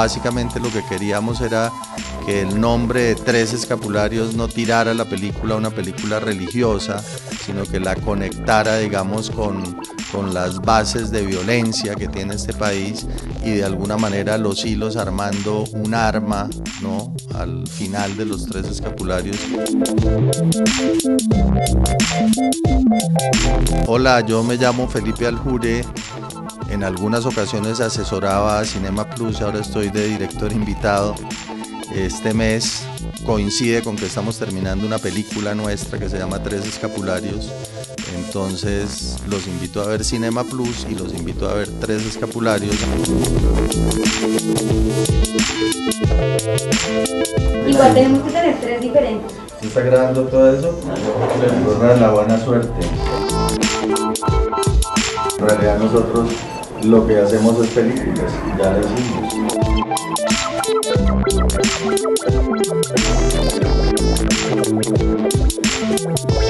Básicamente lo que queríamos era que el nombre de Tres Escapularios no tirara la película a una película religiosa, sino que la conectara, digamos, con las bases de violencia que tiene este país y de alguna manera los hilos armando un arma, ¿no?, al final de los Tres Escapularios. Hola, yo me llamo Felipe Aljure. En algunas ocasiones asesoraba a Cinema Plus, ahora estoy de director invitado. Este mes coincide con que estamos terminando una película nuestra que se llama Tres Escapularios. Entonces los invito a ver Cinema Plus y los invito a ver Tres Escapularios. Igual tenemos que tener tres diferentes. ¿Se está grabando todo eso? Les la buena suerte. En realidad nosotros lo que hacemos es películas, ya lo hicimos. Thank you.